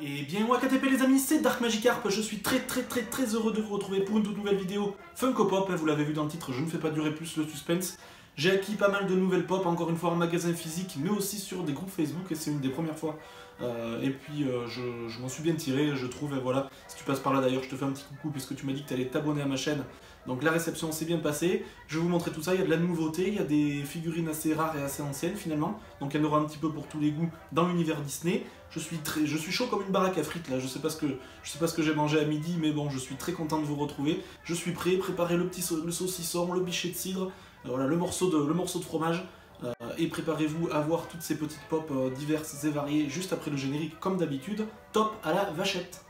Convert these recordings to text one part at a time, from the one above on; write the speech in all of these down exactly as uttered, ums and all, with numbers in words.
Et bien W K T P les amis, c'est Dark Magikarp, je suis très très très très heureux de vous retrouver pour une toute nouvelle vidéo Funko Pop, vous l'avez vu dans le titre, je ne fais pas durer plus le suspense. J'ai acquis pas mal de nouvelles pop, encore une fois en magasin physique, mais aussi sur des groupes Facebook, et c'est une des premières fois. Euh, et puis euh, je, je m'en suis bien tiré, je trouve, et voilà, si tu passes par là d'ailleurs, je te fais un petit coucou, puisque tu m'as dit que tu allais t'abonner à ma chaîne. Donc la réception s'est bien passée, je vais vous montrer tout ça, il y a de la nouveauté, il y a des figurines assez rares et assez anciennes finalement, donc il y en aura un petit peu pour tous les goûts dans l'univers Disney. Je suis, très, je suis chaud comme une baraque à frites là, je sais pas ce que, je sais pas ce que j'ai mangé à midi, mais bon, je suis très content de vous retrouver. Je suis prêt, préparez le petit so le saucisson, le bichet de cidre, euh, voilà, le, morceau de, le morceau de fromage, euh, et préparez-vous à voir toutes ces petites pop euh, diverses et variées juste après le générique comme d'habitude, top à la vachette.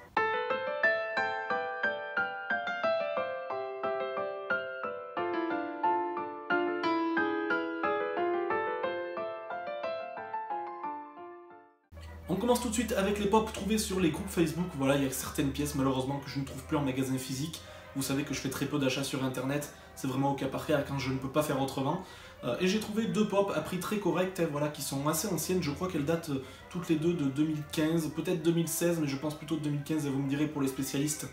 On commence tout de suite avec les pop trouvés sur les groupes Facebook. Voilà, il y a certaines pièces malheureusement que je ne trouve plus en magasin physique. Vous savez que je fais très peu d'achats sur internet, c'est vraiment au cas par cas quand je ne peux pas faire autrement. Euh, et j'ai trouvé deux pop à prix très correct, voilà, qui sont assez anciennes, je crois qu'elles datent euh, toutes les deux de deux mille quinze, peut-être deux mille seize, mais je pense plutôt de deux mille quinze, et vous me direz pour les spécialistes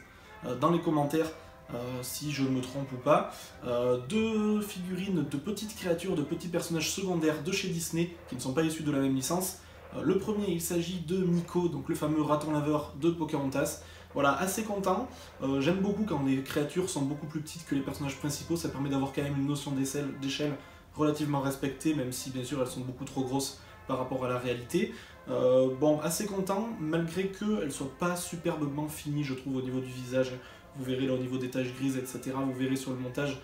euh, dans les commentaires euh, si je me trompe ou pas. Euh, deux figurines de petites créatures, de petits personnages secondaires de chez Disney, qui ne sont pas issus de la même licence. Le premier, il s'agit de Meeko, donc le fameux raton laveur de Pocahontas. Voilà, assez content. Euh, J'aime beaucoup quand les créatures sont beaucoup plus petites que les personnages principaux. Ça permet d'avoir quand même une notion d'échelle relativement respectée, même si bien sûr elles sont beaucoup trop grosses par rapport à la réalité. Euh, bon, assez content, malgré qu'elles ne soient pas superbement finies, je trouve, au niveau du visage. Vous verrez là au niveau des taches grises, et cetera. Vous verrez sur le montage.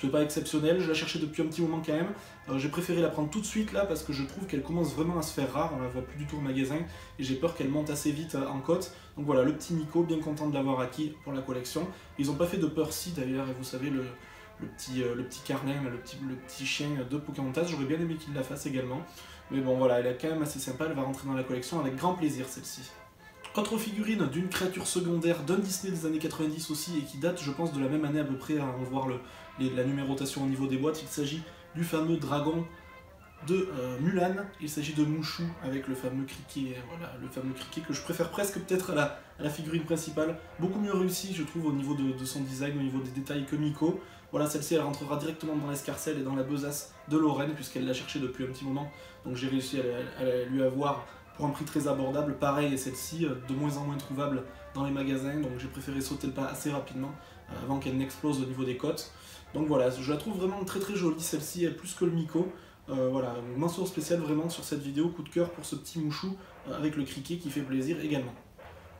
C'est pas exceptionnel, je la cherchais depuis un petit moment quand même. Euh, j'ai préféré la prendre tout de suite là parce que je trouve qu'elle commence vraiment à se faire rare, on la voit plus du tout au magasin et j'ai peur qu'elle monte assez vite en cote. Donc voilà, le petit Meeko, bien content de l'avoir acquis pour la collection. Ils n'ont pas fait de Percy d'ailleurs, et vous savez le, le, petit, le petit carnet, le petit, le petit chien de Pocahontas, j'aurais bien aimé qu'il la fasse également. Mais bon voilà, elle est quand même assez sympa, elle va rentrer dans la collection avec grand plaisir celle-ci. Autre figurine d'une créature secondaire d'un Disney des années quatre-vingt-dix aussi et qui date je pense de la même année à peu près, hein, on va voir le, les, la numérotation au niveau des boîtes, il s'agit du fameux dragon de euh, Mulan, il s'agit de Mushu avec le fameux criquet, voilà, le fameux criquet que je préfère presque peut-être à la, à la figurine principale, beaucoup mieux réussi je trouve au niveau de, de son design, au niveau des détails que Meeko. Voilà, celle-ci elle rentrera directement dans l'escarcelle et dans la besace de Lorraine puisqu'elle l'a cherchée depuis un petit moment, donc j'ai réussi à, à, à lui avoir pour un prix très abordable, pareil, et celle-ci, de moins en moins trouvable dans les magasins, donc j'ai préféré sauter le pas assez rapidement, avant qu'elle n'explose au niveau des cotes. Donc voilà, je la trouve vraiment très très jolie celle-ci, plus que le Meeko. Euh, voilà, mention spéciale vraiment sur cette vidéo, coup de cœur pour ce petit mouchou, avec le criquet qui fait plaisir également.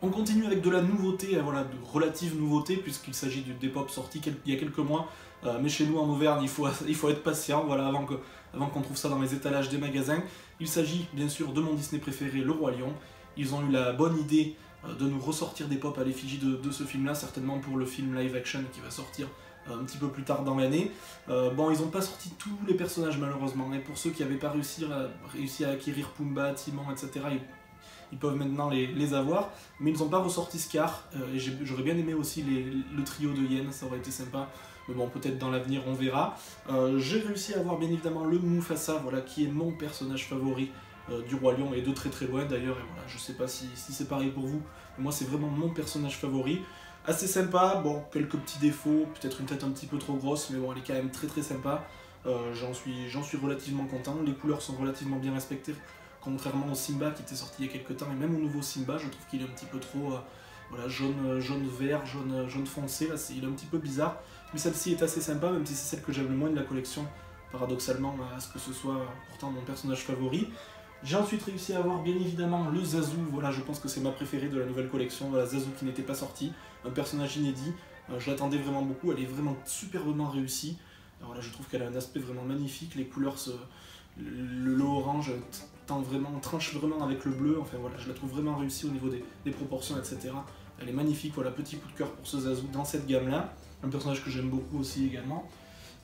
On continue avec de la nouveauté, voilà, de relative nouveauté, puisqu'il s'agit des pop sorties il y a quelques mois, euh, mais chez nous en Auvergne, il faut, il faut être patient, voilà, avant que, avant qu'on trouve ça dans les étalages des magasins. Il s'agit bien sûr de mon Disney préféré, Le Roi Lion. Ils ont eu la bonne idée euh, de nous ressortir des pop à l'effigie de, de ce film-là, certainement pour le film live action qui va sortir euh, un petit peu plus tard dans l'année. Euh, bon, ils n'ont pas sorti tous les personnages malheureusement, et pour ceux qui n'avaient pas réussi à, réussi à acquérir Pumba, Timon, et cetera, ils, Ils peuvent maintenant les, les avoir, mais ils n'ont pas ressorti Scar, euh, et j'aurais bien aimé aussi les, le trio de Yen, ça aurait été sympa, mais bon, peut-être dans l'avenir, on verra. Euh, J'ai réussi à avoir bien évidemment le Mufasa, voilà, qui est mon personnage favori euh, du Roi Lion, et de très très loin d'ailleurs, voilà, je sais pas si, si c'est pareil pour vous, mais moi c'est vraiment mon personnage favori. Assez sympa, bon, quelques petits défauts, peut-être une tête un petit peu trop grosse, mais bon, elle est quand même très très sympa, euh, j'en suis, j'en suis relativement content, les couleurs sont relativement bien respectées, contrairement au Simba qui était sorti il y a quelques temps, et même au nouveau Simba, je trouve qu'il est un petit peu trop euh, voilà, jaune, jaune vert, jaune, jaune foncé, là, est, il est un petit peu bizarre. Mais celle-ci est assez sympa, même si c'est celle que j'aime le moins de la collection, paradoxalement, à ce que ce soit pourtant mon personnage favori. J'ai ensuite réussi à avoir bien évidemment le Zazu, voilà, je pense que c'est ma préférée de la nouvelle collection, voilà, Zazu qui n'était pas sorti, un personnage inédit, euh, je l'attendais vraiment beaucoup, elle est vraiment superbement réussie. Alors là, je trouve qu'elle a un aspect vraiment magnifique, les couleurs, se... le lot orange tend vraiment, tranche vraiment avec le bleu, enfin voilà, je la trouve vraiment réussie au niveau des, des proportions, et cetera. Elle est magnifique, voilà, petit coup de cœur pour ce Zazu dans cette gamme-là, un personnage que j'aime beaucoup aussi également.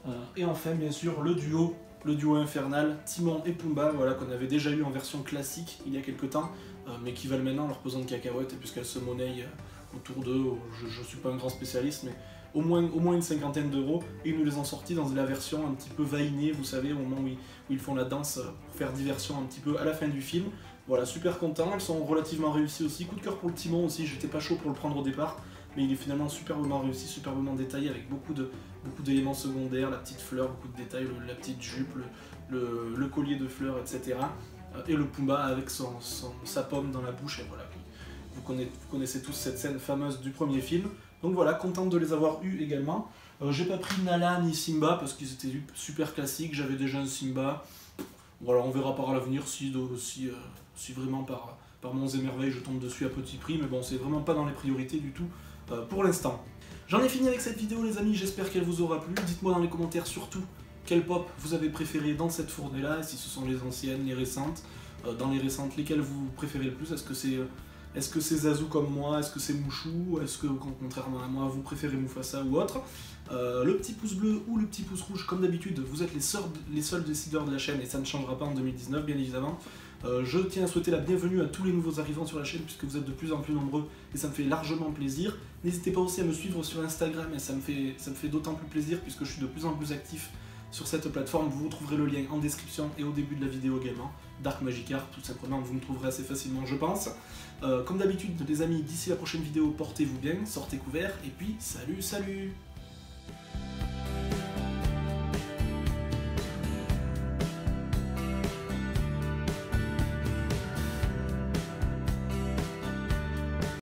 Euh, et enfin, bien sûr, le duo, le duo infernal, Timon et Pumba, voilà, qu'on avait déjà eu en version classique il y a quelques temps, euh, mais qui valent maintenant leur pesant de cacahuètes, puisqu'elles se monnaient euh, autour d'eux, je ne suis pas un grand spécialiste, mais... Au moins, au moins une cinquantaine d'euros, et ils nous les ont sortis dans la version un petit peu vainée, vous savez, au moment où ils, où ils font la danse pour faire diversion un petit peu à la fin du film. Voilà, super content, elles sont relativement réussies aussi. Coup de cœur pour le Timon aussi, j'étais pas chaud pour le prendre au départ, mais il est finalement superbement réussi, superbement détaillé, avec beaucoup de beaucoup d'éléments secondaires, la petite fleur, beaucoup de détails, le, la petite jupe, le, le, le collier de fleurs, et cetera. Et le Pumba avec son, son, sa pomme dans la bouche, et voilà. Vous connaissez, vous connaissez tous cette scène fameuse du premier film. Donc voilà, content de les avoir eus également. Euh, J'ai pas pris Nala ni Simba parce qu'ils étaient super classiques, j'avais déjà un Simba. Voilà, on verra par l'avenir si, si, euh, si vraiment par, par Monts et Merveilles je tombe dessus à petit prix, mais bon, c'est vraiment pas dans les priorités du tout euh, pour l'instant. J'en ai fini avec cette vidéo les amis, j'espère qu'elle vous aura plu. Dites-moi dans les commentaires surtout quel pop vous avez préféré dans cette fournée-là, si ce sont les anciennes, les récentes, euh, dans les récentes, lesquelles vous préférez le plus. Est-ce que c'est... Euh, Est-ce que c'est Zazu comme moi? Est-ce que c'est Mushu? Est-ce que, contrairement à moi, vous préférez Mufasa ou autre? euh, Le petit pouce bleu ou le petit pouce rouge, comme d'habitude, vous êtes les, seuls, les seuls décideurs de la chaîne et ça ne changera pas en deux mille dix-neuf, bien évidemment. Euh, je tiens à souhaiter la bienvenue à tous les nouveaux arrivants sur la chaîne puisque vous êtes de plus en plus nombreux et ça me fait largement plaisir. N'hésitez pas aussi à me suivre sur Instagram et ça me fait, ça me fait d'autant plus plaisir puisque je suis de plus en plus actif sur cette plateforme. Vous retrouverez le lien en description et au début de la vidéo également. Dark Magikarp, tout simplement, vous me trouverez assez facilement, je pense. Euh, comme d'habitude, les amis, d'ici la prochaine vidéo, portez-vous bien, sortez couverts, et puis salut, salut!